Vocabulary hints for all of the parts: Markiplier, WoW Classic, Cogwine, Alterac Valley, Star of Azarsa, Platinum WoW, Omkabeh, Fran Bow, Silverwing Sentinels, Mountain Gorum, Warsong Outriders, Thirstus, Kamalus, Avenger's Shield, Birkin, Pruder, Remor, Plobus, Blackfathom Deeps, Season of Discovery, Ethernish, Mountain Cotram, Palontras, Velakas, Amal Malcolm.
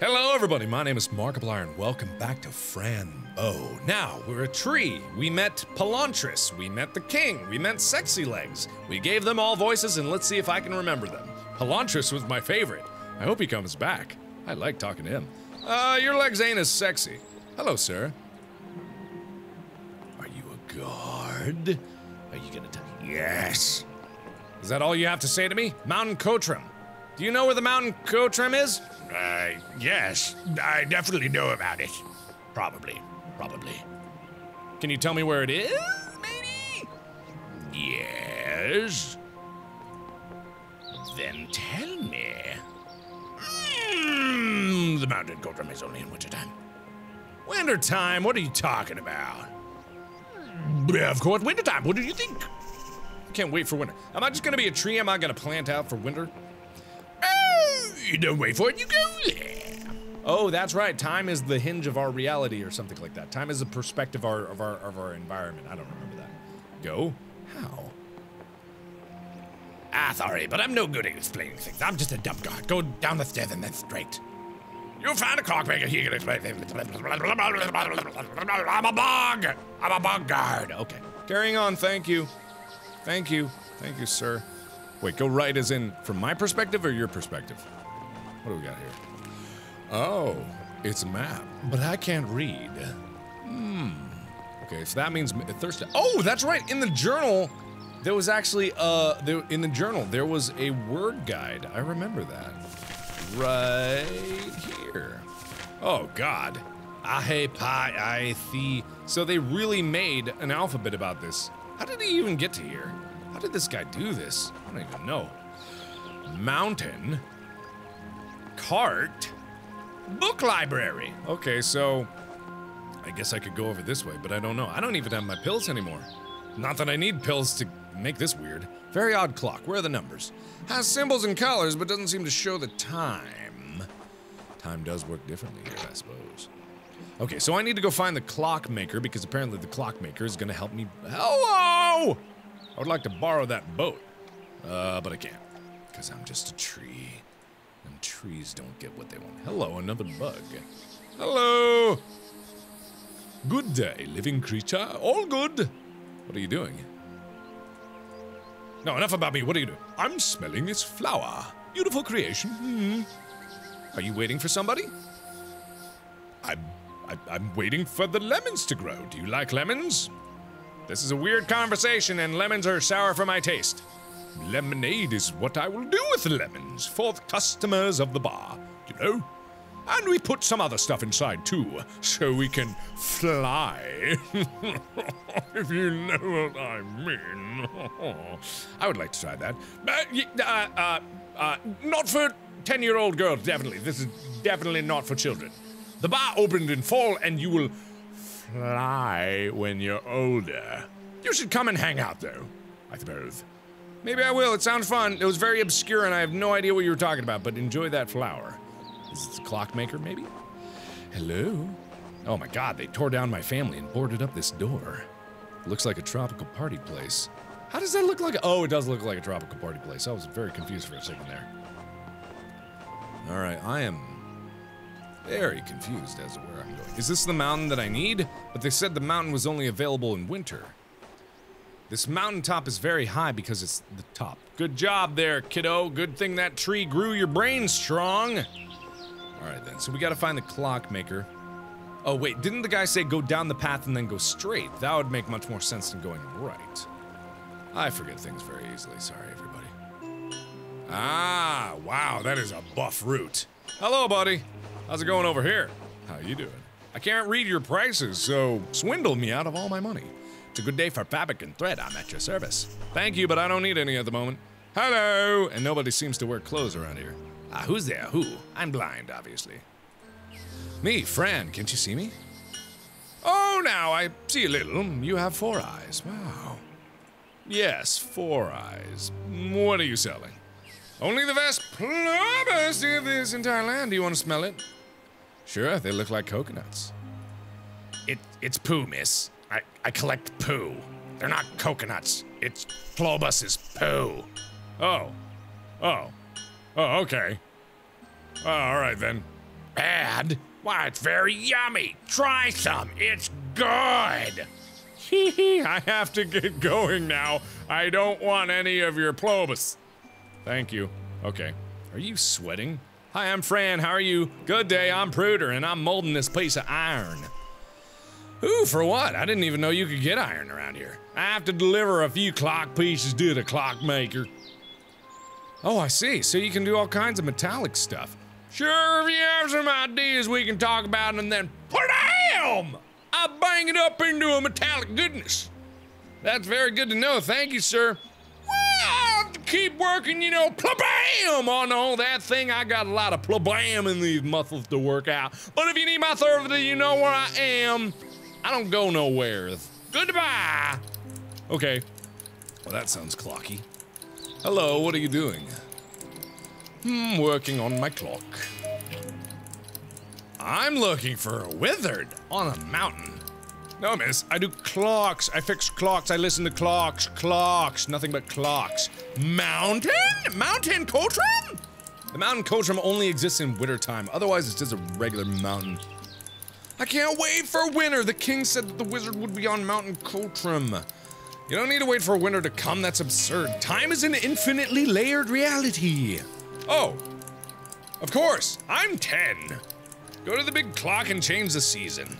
Hello everybody, my name is Markiplier and welcome back to Fran Bow. Now, we're a tree. We met Palontras, we met the king, we met Sexy Legs. We gave them all voices and let's see if I can remember them. Palontras was my favorite. I hope he comes back. I like talking to him. Your legs ain't as sexy. Hello, sir. Are you a guard? Are you gonna tell me? Yes. Is that all you have to say to me? Mountain Cotram. Do you know where the Mountain Cotram is? Yes. I definitely know about it. Probably. Can you tell me where it is, maybe? Yes. Then tell me. The Mountain Cotram is only in wintertime. Wintertime? What are you talking about? Of course, wintertime. What do you think? I can't wait for winter. Am I just gonna be a tree? Am I gonna plant out for winter? You don't wait for it, you go there. Oh, that's right. Time is the hinge of our reality or something like that. Time is the perspective of our environment. I don't remember that. Go? How? Ah, sorry, but I'm no good at explaining things. I'm just a dumb guard. Go down the stairs and then straight. You'll find a clockmaker. He can explain things. I'm a bog guard. Okay. Carrying on, thank you. Thank you, sir. Wait, go right as in from my perspective or your perspective? What do we got here? Oh, it's a map, but I can't read. Okay, so that means Thursday. Oh, that's right. In the journal, there was actually there was a word guide. I remember that. Right here. Oh God. Ahe pi I thi. So they really made an alphabet about this. How did he even get to here? How did this guy do this? I don't even know. Mountain. Cart, book library. Okay, so I guess I could go over this way, but I don't know. I don't even have my pills anymore. Not that I need pills to make this weird. Very odd clock. Where are the numbers? Has symbols and colors, but doesn't seem to show the time. Time does work differently here, I suppose. Okay, so I need to go find the clockmaker because apparently the clockmaker is gonna help me. Hello! I would like to borrow that boat, but I can't because I'm just a tree. And trees don't get what they want. Hello, another bug. Hello! Good day, living creature. All good! What are you doing? No, enough about me. What are you doing? I'm smelling this flower. Beautiful creation. Are you waiting for somebody? I'm waiting for the lemons to grow. Do you like lemons? This is a weird conversation, and lemons are sour for my taste. Lemonade is what I will do with lemons for the customers of the bar, you know? And we put some other stuff inside too, so we can fly. If you know what I mean. I would like to try that. Not for 10-year-old girls, definitely. This is definitely not for children. The bar opened in fall, and you will fly when you're older. You should come and hang out though, I suppose. Maybe I will, it sounds fun. It was very obscure and I have no idea what you were talking about, but enjoy that flower. Is this a clockmaker, maybe? Hello? Oh my God, they tore down my family and boarded up this door. Looks like a tropical party place. How does that look like? Oh, it does look like a tropical party place. I was very confused for a second there. All right, I am very confused as to where I'm going. Is this the mountain that I need? But they said the mountain was only available in winter. This mountaintop is very high because it's the top. Good job there, kiddo. Good thing that tree grew your brain strong. All right, then. So we got to find the clockmaker. Oh, wait. Didn't the guy say go down the path and then go straight? That would make much more sense than going right. I forget things very easily. Sorry, everybody. Ah, wow. That is a buff route. Hello, buddy. How's it going over here? How you doing? I can't read your prices, so swindle me out of all my money. It's a good day for fabric and thread. I'm at your service. Thank you, but I don't need any at the moment. Hello! And nobody seems to wear clothes around here. Ah, who's there? Who? I'm blind, obviously. Me, Fran. Can't you see me? Oh, now I see a little. You have four eyes. Wow. Yes, four eyes. What are you selling? Only the best Plobus of this entire land. Do you want to smell it? Sure, they look like coconuts. It's poo, miss. I collect poo. They're not coconuts. It's Plobus's poo. Oh. Oh. Oh, okay. All right, then. bad. Why, it's very yummy. Try some. It's good. Hee hee, I have to get going now. I don't want any of your Plobus. Thank you. Okay. Are you sweating? Hi, I'm Fran. How are you? Good day. I'm Pruder, and I'm molding this piece of iron. Ooh, for what? I didn't even know you could get iron around here. I have to deliver a few clock pieces to the clockmaker. Oh, I see. So you can do all kinds of metallic stuff. Sure, if you have some ideas we can talk about and then PADAM! I bang it up into a metallic goodness. That's very good to know. Thank you, sir. Well, keep working, you know, PLABAM on all that thing. I got a lot of PLABAM in these muscles to work out. But if you need my service, you know where I am. I don't go nowhere. Goodbye. Okay. Well, that sounds clocky. Hello, what are you doing? Hmm, working on my clock. I'm looking for a wizard on a mountain. No, miss, I do clocks. I fix clocks. I listen to clocks. Clocks. Nothing but clocks. Mountain? Mountain Cotram? The Mountain Cotram only exists in winter time. Otherwise, it's just a regular mountain. I can't wait for winter. The king said that the wizard would be on Mountain Cotram. You don't need to wait for winter to come. That's absurd. Time is an infinitely layered reality. Oh, of course. I'm 10. Go to the big clock and change the season.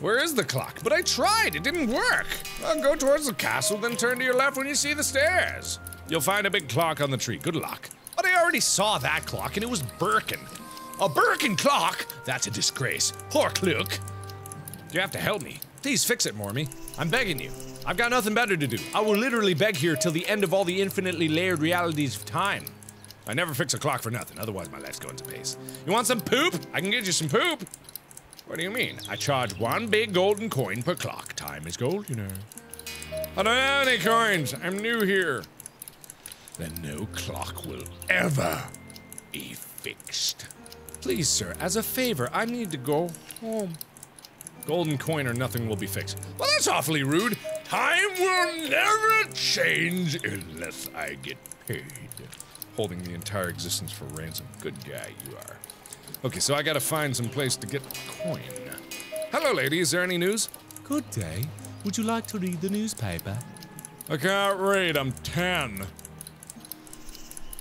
Where is the clock? But I tried. It didn't work. Well, go towards the castle, then turn to your left when you see the stairs. You'll find a big clock on the tree. Good luck. But I already saw that clock, and it was Birkin. A Birkin clock? That's a disgrace. Poor Cluck. You have to help me. Please fix it, Mormy. I'm begging you. I've got nothing better to do. I will literally beg here till the end of all the infinitely layered realities of time. I never fix a clock for nothing, otherwise my life's going to pace. You want some poop? I can get you some poop. What do you mean? I charge one big golden coin per clock. Time is gold, you know. I don't have any coins. I'm new here. Then no clock will ever be fixed. Please, sir, as a favor, I need to go home. Golden coin or nothing will be fixed. Well, that's awfully rude. Time will never change unless I get paid. Holding the entire existence for ransom. Good guy you are. Okay, so I gotta find some place to get coin. Hello, lady. Is there any news? Good day. Would you like to read the newspaper? I can't read. I'm 10.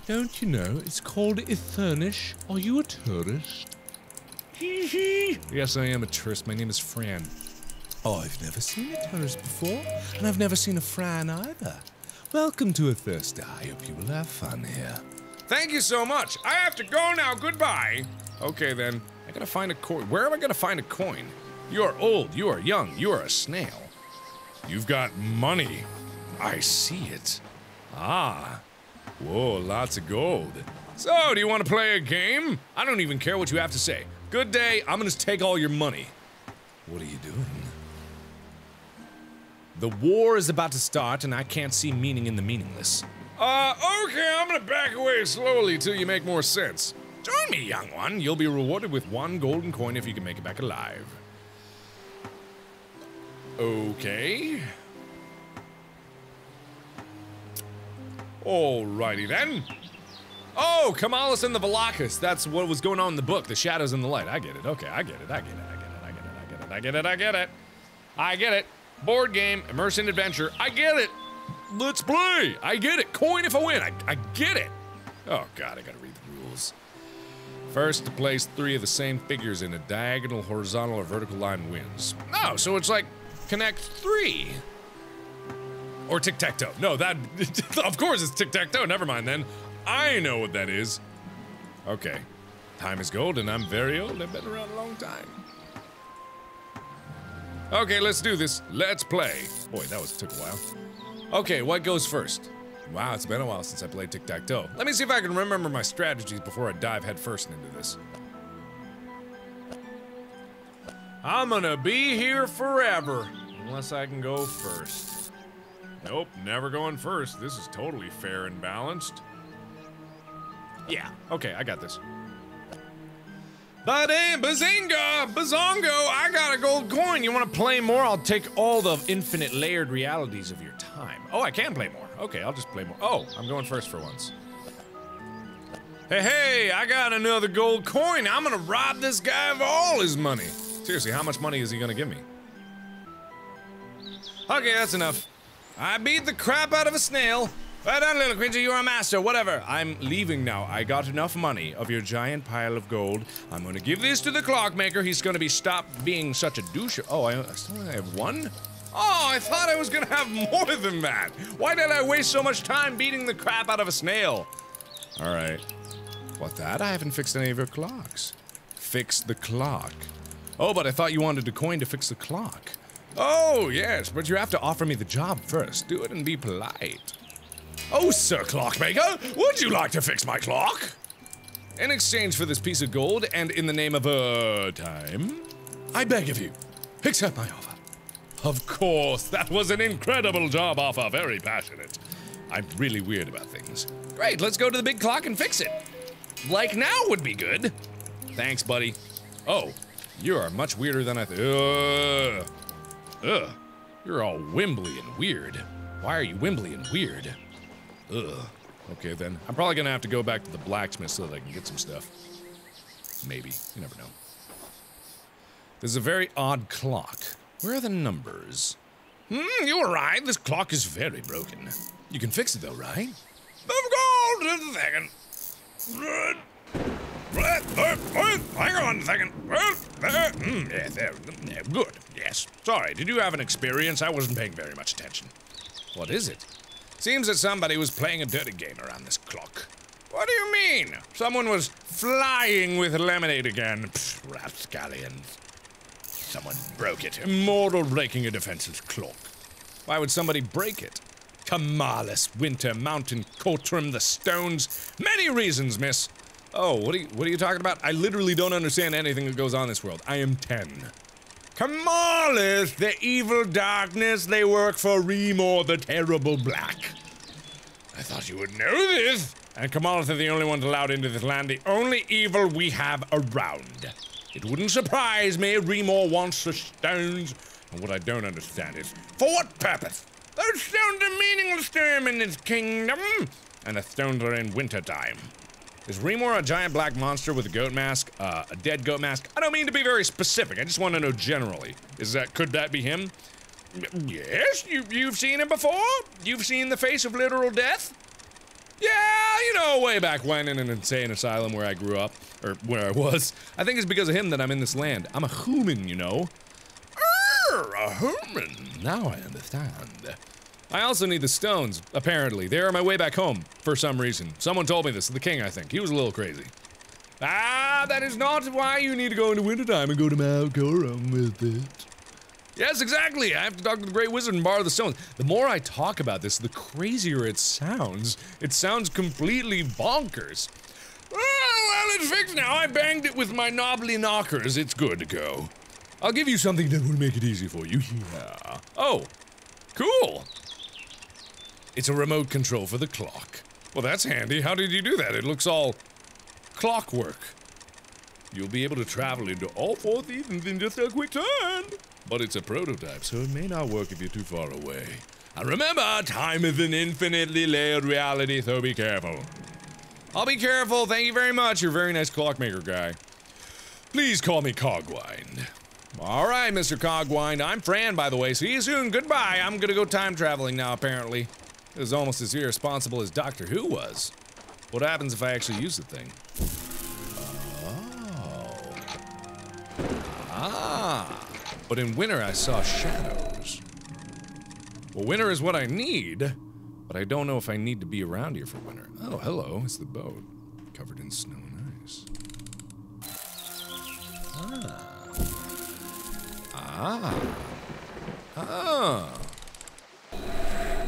Don't you know? It's called Ethernish. Are you a tourist? Hee hee. Yes, I am a tourist. My name is Fran. Oh, I've never seen a tourist before, and I've never seen a Fran either. Welcome to Ethernish. I hope you will have fun here. Thank you so much. I have to go now. Goodbye. Okay, then. I gotta find a coin. Where am I gonna find a coin? You are old. You are young. You are a snail. You've got money. I see it. Ah. Whoa, lots of gold. So, do you want to play a game? I don't even care what you have to say. Good day, I'm gonna take all your money. What are you doing? The war is about to start, and I can't see meaning in the meaningless. Okay, I'm gonna back away slowly till you make more sense. Join me, young one. You'll be rewarded with one golden coin if you can make it back alive. Okay. Alrighty then. Oh, Kamalus and the Velakas. That's what was going on in the book, the shadows and the light. I get it. Okay, I get it. I get it. I get it. I get it. I get it. I get it. I get it. Board game, immersion adventure. I get it. Let's play. I get it. Coin if I win. I get it. Oh God, I gotta read the rules. First to place three of the same figures in a diagonal, horizontal, or vertical line wins. Oh, so it's like connect three. Or tic-tac-toe. No, that... Of course it's tic-tac-toe. Never mind, then. I know what that is. Okay. Time is gold, and I'm very old. I've been around a long time. Okay, let's do this. Let's play. Boy, that took a while. Okay, what goes first? Wow, it's been a while since I played tic-tac-toe. Let me see if I can remember my strategies before I dive headfirst into this. I'm gonna be here forever. Unless I can go first. Nope, never going first. This is totally fair and balanced. Yeah, okay, I got this. But hey, bazinga! Bazongo! I got a gold coin! You want to play more? I'll take all the infinite layered realities of your time. Oh, I can play more. Okay, I'll just play more. Oh, I'm going first for once. Hey, hey, I got another gold coin. I'm gonna rob this guy of all his money. Seriously, how much money is he gonna give me? Okay, that's enough. I beat the crap out of a snail. Well done, little creature, you're a master, whatever. I'm leaving now. I got enough money of your giant pile of gold. I'm gonna give this to the clockmaker. He's gonna be stopped being such a douche. Oh, I still have one? Oh, I thought I was gonna have more than that. Why did I waste so much time beating the crap out of a snail? All right. What that? I haven't fixed any of your clocks. Fix the clock. Oh, but I thought you wanted a coin to fix the clock. Oh, yes, but you have to offer me the job first. Do it and be polite. Oh, Sir Clockmaker, would you like to fix my clock? In exchange for this piece of gold and in the name of, time, I beg of you, accept my offer. Of course, that was an incredible job offer, very passionate. I'm really weird about things. Great, let's go to the big clock and fix it. Like now would be good. Thanks, buddy. Oh, you are much weirder than I thought. Ugh, you're all wimbly and weird. Why are you wimbly and weird? Ugh, okay then. I'm probably gonna have to go back to the blacksmith so that I can get some stuff. Maybe, you never know. This is a very odd clock. Where are the numbers? Hmm, you were right, this clock is very broken. You can fix it though, right? Of course, just a second. Hang on a second. Yeah, there, good. Yes. Sorry, did you have an experience? I wasn't paying very much attention. What is it? Seems that somebody was playing a dirty game around this clock. What do you mean? Someone was flying with lemonade again. Pfft, rapscallions. Someone broke it. Immortal breaking a defenseless clock. Why would somebody break it? Kamalus, Winter, Mountain Cotrim, the stones. Many reasons, miss. Oh, what are you talking about? I literally don't understand anything that goes on in this world. I am 10. Kamalus, the evil darkness, they work for Remor, the terrible black. I thought you would know this. And Kamalus are the only ones allowed into this land, the only evil we have around. It wouldn't surprise me. Remor wants the stones. And what I don't understand is, for what purpose? Those stones are meaningless to him in his kingdom. And the stones are in wintertime. Is Remor a giant black monster with a goat mask? A dead goat mask? I don't mean to be very specific, I just want to know generally. Could that be him? Yes, you've seen him before? You've seen the face of literal death? Yeah, you know, way back when in an insane asylum where I grew up, or where I was. I think it's because of him that I'm in this land. I'm a human, you know. A human? Now I understand. I also need the stones, apparently. They are on my way back home, for some reason. Someone told me this, the king, I think. He was a little crazy. Ah, that is not why you need to go into wintertime and go to Mount Gorum with it. Yes, exactly! I have to talk to the great wizard and borrow the stones. The more I talk about this, the crazier it sounds. It sounds completely bonkers. Oh, well, it's fixed now. I banged it with my knobbly knockers. It's good to go. I'll give you something that will make it easy for you. Yeah. Oh, cool! It's a remote control for the clock. Well, that's handy. How did you do that? It looks all clockwork. You'll be able to travel into all four seasons in just a quick turn. But it's a prototype, so it may not work if you're too far away. And remember, time is an infinitely layered reality, so be careful. I'll be careful. Thank you very much. You're a very nice clockmaker guy. Please call me Cogwine. All right, Mr. Cogwine. I'm Fran, by the way. See you soon. Goodbye. I'm gonna go time traveling now, apparently. It was almost as irresponsible as Doctor Who was. What happens if I actually use the thing? Oh. Ah. But in winter, I saw shadows. Well, winter is what I need, but I don't know if I need to be around here for winter. Oh, hello. It's the boat. Covered in snow and ice. Ah. Ah. Ah.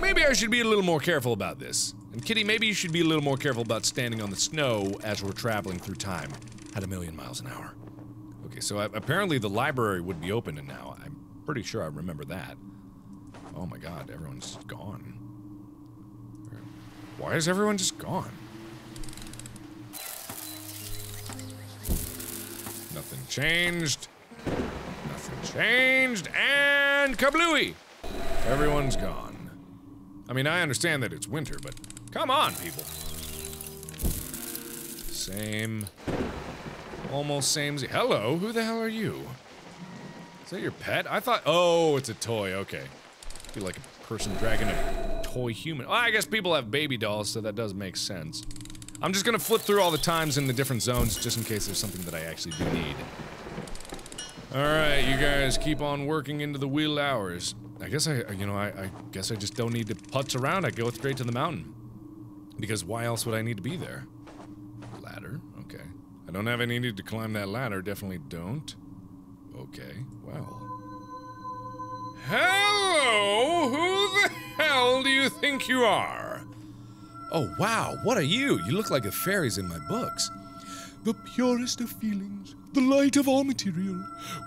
Maybe I should be a little more careful about this. And Kitty, maybe you should be a little more careful about standing on the snow as we're traveling through time at 1,000,000 miles an hour. Okay, so apparently the library would be open now. I'm pretty sure I remember that. Oh my god, everyone's gone. Why is everyone just gone? Nothing changed. Nothing changed. And kablooey! Everyone's gone. I mean, I understand that it's winter, but come on, people. Same. Almost same. Hello, who the hell are you? Is that your pet? I thought, oh, it's a toy, okay. I feel like a person dragging a toy human. Well, I guess people have baby dolls, so that does make sense. I'm just gonna flip through all the times in the different zones just in case there's something that I actually do need. Alright, you guys keep on working into the wheel hours. I guess I just don't need to putz around. I go straight to the mountain. Because why else would I need to be there? Ladder? Okay. I don't have any need to climb that ladder, definitely don't. Okay, well. Hello! Who the hell do you think you are? Oh wow, what are you? You look like the fairies in my books. The purest of feelings. The light of all material.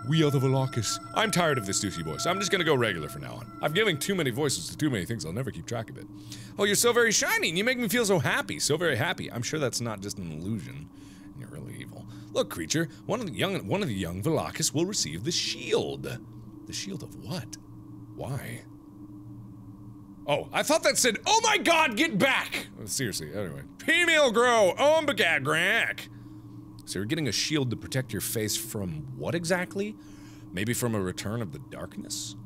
We are the Velakas. I'm tired of this douchey voice. I'm just gonna go regular from now on. I'm giving too many voices to too many things. I'll never keep track of it. Oh, you're so very shiny, and you make me feel so happy. So very happy. I'm sure that's not just an illusion. You're really evil. Look, creature. One of the young Velakas will receive the shield. The shield of what? Why? Oh, I thought that said, oh my god, get back! Seriously, anyway. Female grow! Omkabeh grank! So you're getting a shield to protect your face from what exactly? Maybe from a return of the darkness?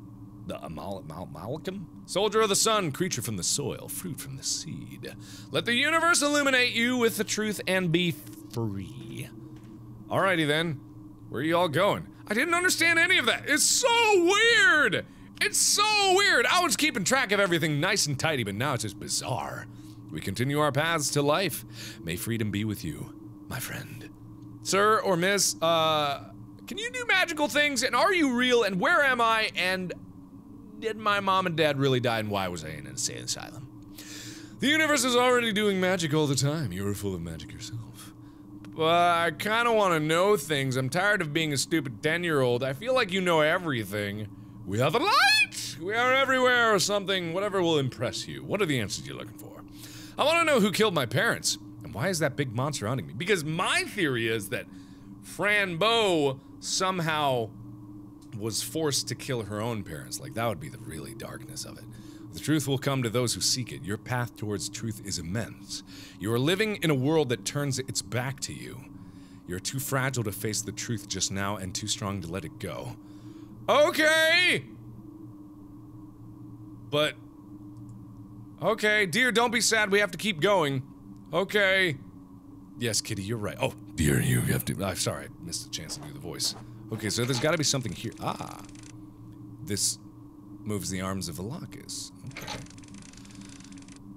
The Amal Malcolm? Soldier of the sun, creature from the soil, fruit from the seed. Let the universe illuminate you with the truth and be free. Alrighty then. Where are you all going? I didn't understand any of that. It's so weird! It's so weird! I was keeping track of everything nice and tidy, but now it's just bizarre. We continue our paths to life. May freedom be with you, my friend. Sir or miss, can you do magical things, and are you real, and where am I, and did my mom and dad really die, and why was I in an insane asylum? The universe is already doing magic all the time. You were full of magic yourself. But I kinda wanna know things. I'm tired of being a stupid 10-year-old. I feel like you know everything. We are the light! We are everywhere or something, whatever will impress you. What are the answers you're looking for? I wanna know who killed my parents. And why is that big monster hunting me? Because my theory is that Fran Bow somehow was forced to kill her own parents. Like, that would be the really darkness of it. The truth will come to those who seek it. Your path towards truth is immense. You are living in a world that turns its back to you. You're too fragile to face the truth just now and too strong to let it go. Okay! But... okay, dear, don't be sad, we have to keep going. Okay. Yes, kitty, you're right. Oh, dear, you have to... I'm sorry, I missed the chance to do the voice. Okay, so there's gotta be something here. Ah. This moves the arms of Velakas.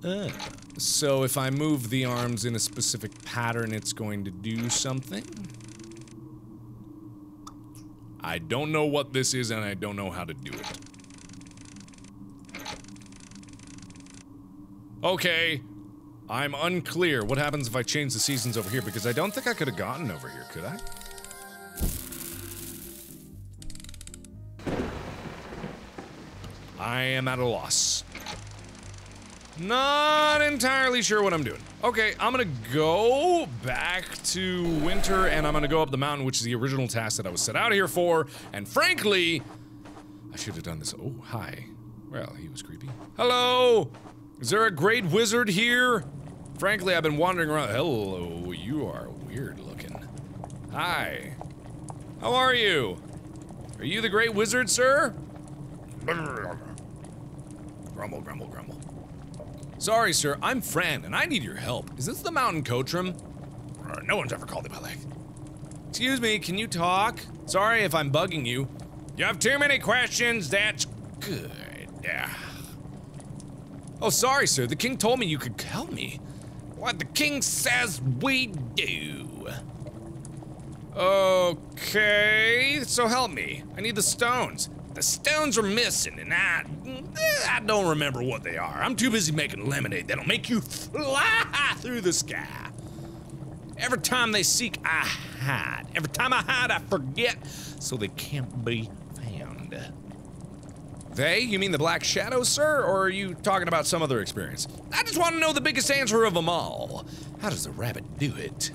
Okay. So if I move the arms in a specific pattern, it's going to do something? I don't know what this is, and I don't know how to do it. Okay. I'm unclear. What happens if I change the seasons over here? Because I don't think I could have gotten over here, could I? I am at a loss. Not entirely sure what I'm doing. Okay, I'm gonna go back to winter, and I'm gonna go up the mountain, which is the original task that I was set out here for, and frankly, I should have done this. Oh, hi. Well, he was creepy. Hello! Is there a great wizard here? Frankly, I've been wandering around. Hello, you are weird looking. Hi. How are you? Are you the great wizard, sir? Grumble, grumble, grumble. Sorry, sir, I'm Fran, and I need your help. Is this the Mountain Cotram? No one's ever called it by that. Excuse me, can you talk? Sorry if I'm bugging you. You have too many questions, that's good. Oh, sorry, sir, the king told me you could help me. What the king says we do. Okay, so help me. I need the stones. The stones are missing, and I don't remember what they are. I'm too busy making lemonade that'll make you fly through the sky. Every time they seek, I hide. Every time I hide, I forget, so they can't be found. They? You mean the Black Shadow, sir? Or are you talking about some other experience? I just want to know the biggest answer of them all. How does the rabbit do it?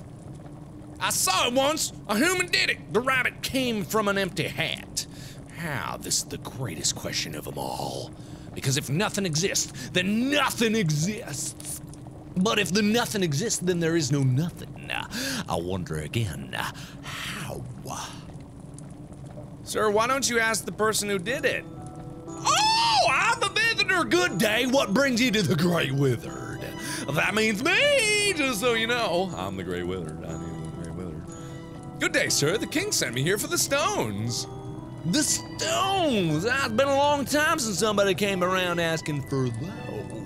I saw it once. A human did it. The rabbit came from an empty hat. How? This is the greatest question of them all. Because if nothing exists, then nothing exists. But if the nothing exists, then there is no nothing. I wonder again, how? Sir, why don't you ask the person who did it? Oh, I'm the visitor. Good day. What brings you to the Great Wizard? That means me, just so you know. I'm the Great Wizard. I am the Great Wizard. Good day, sir. The king sent me here for the stones. The stones? It's been a long time since somebody came around asking for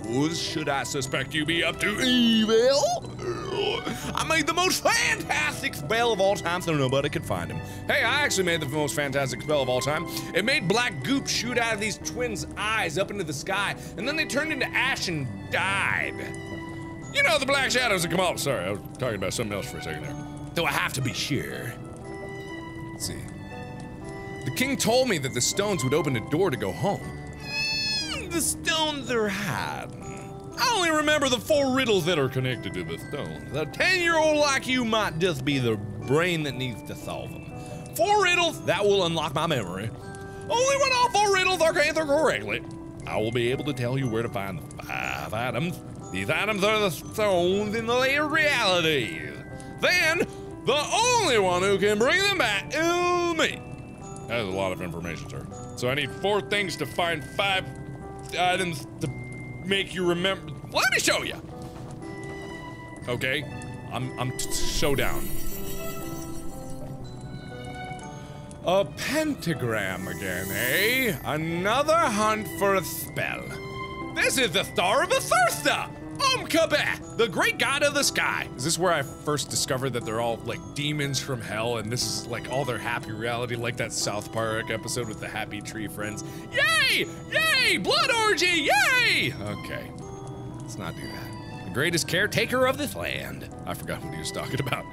those. Should I suspect you be up to evil? I made the most fantastic spell of all time so nobody could find him. Hey, I actually made the most fantastic spell of all time. It made black goop shoot out of these twins' eyes up into the sky, and then they turned into ash and died. You know, the black shadows that come out. Sorry, I was talking about something else for a second there. Though I have to be sure. Let's see. The king told me that the stones would open a door to go home. The stones are hiding. I only remember the four riddles that are connected to the stones. A 10-year-old like you might just be the brain that needs to solve them. Four riddles, that will unlock my memory. Only when all four riddles are answered correctly, I will be able to tell you where to find the 5 items. These items are the stones in the layer of realities. Then, the only one who can bring them back is me. That is a lot of information, sir. So I need 4 things to find 5 items to make you remember. Let me show you. Okay, I'm so down. A pentagram again, eh? Another hunt for a spell. This is the Star of Azarsa. Omkabeh, the great god of the sky. Is this where I first discovered that they're all like demons from hell and this is like all their happy reality, like that South Park episode with the happy tree friends? Yay! Yay! Blood orgy! Yay! Okay, let's not do that. The greatest caretaker of this land. I forgot what he was talking about.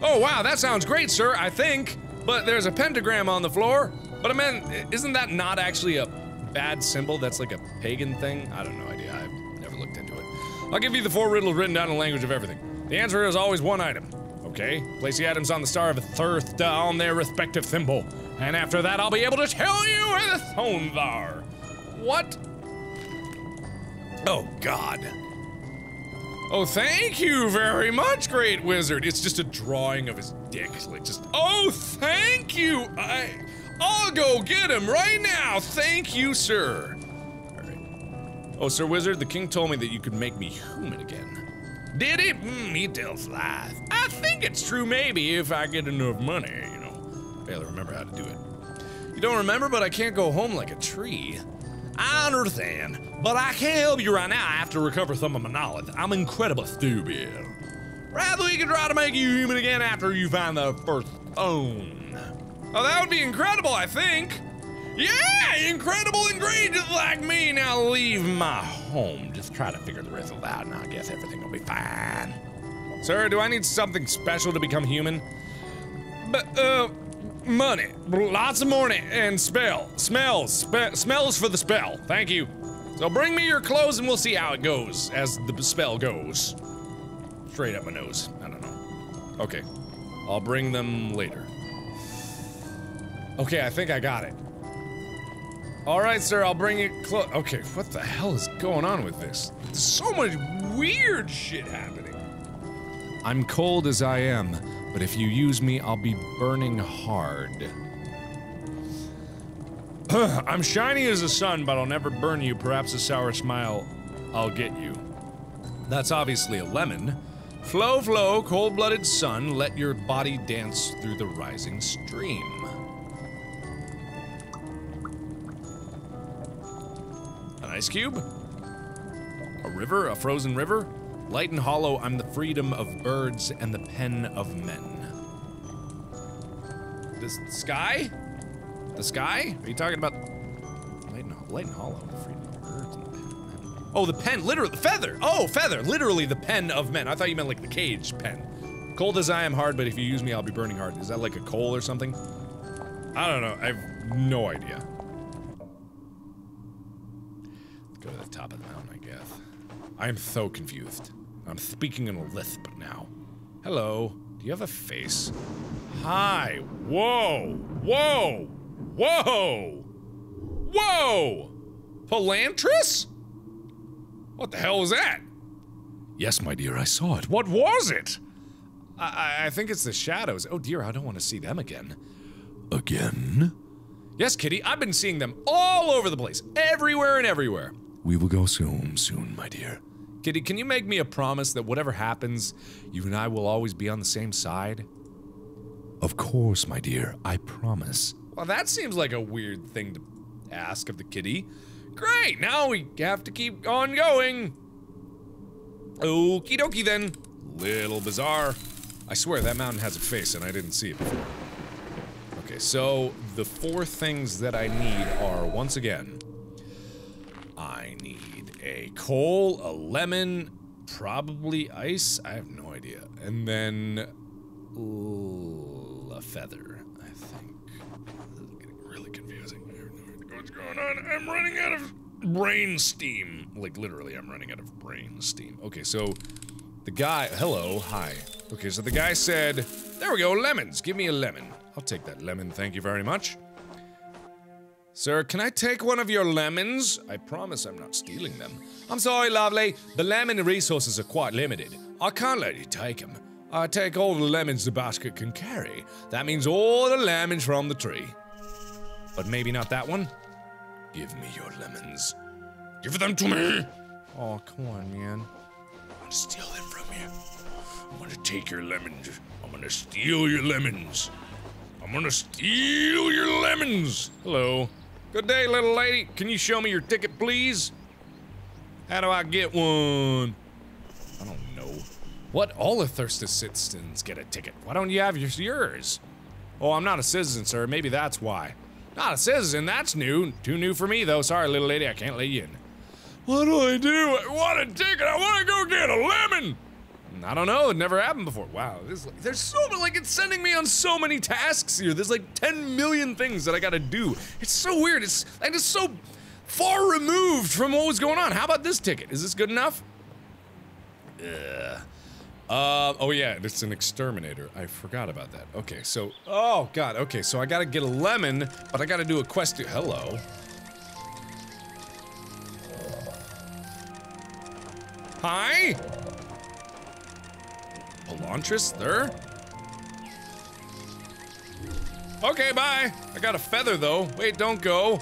Oh wow, that sounds great, sir, I think. But there's a pentagram on the floor. But I mean, isn't that not actually a bad symbol? That's like a pagan thing? I don't know. I've never looked into it. I'll give you the 4 riddles written down in the language of everything. The answer is always 1 item. Okay, place the items on the Star of Azarsa on their respective symbol. And after that, I'll be able to tell you where the stones are. What? Oh, God. Oh, thank you very much, Great Wizard. It's just a drawing of his dick. Like just, oh, thank you. I'll go get him right now. Thank you, sir. Oh, Sir Wizard, the king told me that you could make me human again. Did he? He tells lies. I think it's true, maybe, if I get enough money, you know. Barely remember how to do it. You don't remember, but I can't go home like a tree. I understand, but I can't help you right now. I have to recover some of my knowledge. I'm incredibly stupid. Rather, we can try to make you human again after you find the first phone. Oh, that would be incredible, I think. Yeah, incredible and great, just like me. Now leave my home. Just try to figure the rest of it out, and I guess everything will be fine. Sir, do I need something special to become human? But, money, lots of money, and smells for the spell. Thank you. So bring me your clothes, and we'll see how it goes as the spell goes. Straight up my nose. I don't know. Okay, I'll bring them later. Okay, I think I got it. All right, sir, I'll bring it close. Okay, what the hell is going on with this? There's so much weird shit happening. I'm cold as I am, but if you use me, I'll be burning hard. I'm shiny as the sun, but I'll never burn you. Perhaps a sour smile, I'll get you. That's obviously a lemon. Flow, flow, cold-blooded sun, let your body dance through the rising stream. Ice cube? A river? A frozen river? Light and hollow, I'm the freedom of birds and the pen of men. This sky? The sky? Are you talking about light and hollow, the freedom of birds and the pen of men? Oh, the pen, literally, the feather! Oh, feather, literally the pen of men. I thought you meant like the cage pen. Cold as I am hard, but if you use me, I'll be burning hard. Is that like a coal or something? I don't know, I have no idea. Go to the top of the mountain, I guess. I am so confused. I'm speaking in a lisp now. Hello. Do you have a face? Hi. Whoa. Whoa. Whoa. Whoa. Palontras? What the hell was that? Yes, my dear, I saw it. What was it? I think it's the shadows. Oh dear, I don't want to see them again. Again? Yes, Kitty, I've been seeing them all over the place. Everywhere and everywhere. We will go soon, my dear. Kitty, can you make me a promise that whatever happens, you and I will always be on the same side? Of course, my dear, I promise. Well, that seems like a weird thing to ask of the kitty. Great, now we have to keep on going. Okie dokie then. Little bizarre. I swear that mountain has a face and I didn't see it before. Okay, so the four things that I need are, once again, I need a coal, a lemon, probably ice, I have no idea, and then a feather, I think. This is getting really confusing. I have no idea what's going on. I'm running out of brain steam. Like, literally, I'm running out of brain steam. Okay, so the guy, hello, hi. Okay, so the guy said, there we go, lemons, give me a lemon. I'll take that lemon, thank you very much. Sir, can I take one of your lemons? I promise I'm not stealing them. I'm sorry, lovely. The lemon resources are quite limited. I can't let you take them. I take all the lemons the basket can carry. That means all the lemons from the tree. But maybe not that one. Give me your lemons. Give them to me! Oh, come on, man. I'm gonna steal them from you. I'm gonna take your lemons. I'm gonna steal your lemons. I'm gonna steal your lemons! Hello. Good day, little lady. Can you show me your ticket, please? How do I get one? I don't know. What? All the Thirstus citizens get a ticket. Why don't you have yours? Oh, I'm not a citizen, sir. Maybe that's why. Not a citizen. That's new. Too new for me, though. Sorry, little lady. I can't let you in. What do? I want a ticket. I want to go get a lemon. I don't know. It never happened before. Wow. There's so much. Like, it's sending me on so many tasks here. There's like 10 million things that I gotta do. It's so weird. It's so far removed from what was going on. How about this ticket? Is this good enough? Ugh. Oh yeah, it's an exterminator. I forgot about that. Okay, so, oh god, okay, so I gotta get a lemon, but I gotta do a quest to, hello. Hi? Palontras, there? Okay, bye! I got a feather though. Wait, don't go.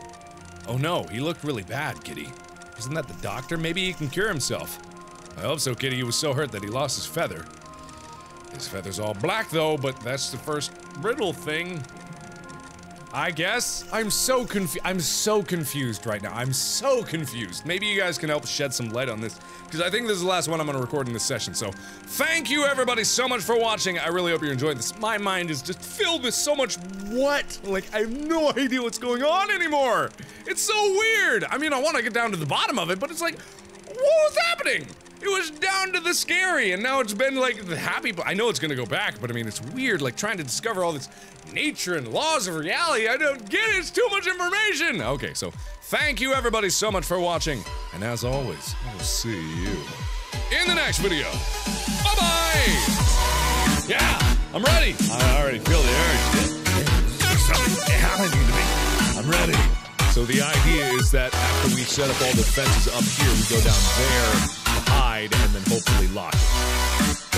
Oh no, he looked really bad, Kitty. Isn't that the doctor? Maybe he can cure himself. I hope so, Kitty. He was so hurt that he lost his feather. His feather's all black, though, but that's the first riddle thing. I guess? I'm so confused right now. I'm so confused. Maybe you guys can help shed some light on this, because I think this is the last one I'm gonna record in this session, so thank you everybody so much for watching. I really hope you enjoyed this. My mind is just filled with so much what? Like, I have no idea what's going on anymore! It's so weird! I mean, I want to get down to the bottom of it, but it's like, what was happening? It was down to the scary, and now it's been like the happy. I know it's gonna go back, but I mean, it's weird, like trying to discover all this nature and laws of reality. I don't get it, it's too much information. Okay, so thank you everybody so much for watching, and as always, I will see you in the next video. Bye bye! Yeah, I'm ready. I already feel the urge. I'm ready. So the idea is that after we set up all the fences up here, we go down there, hide, and then hopefully lock it.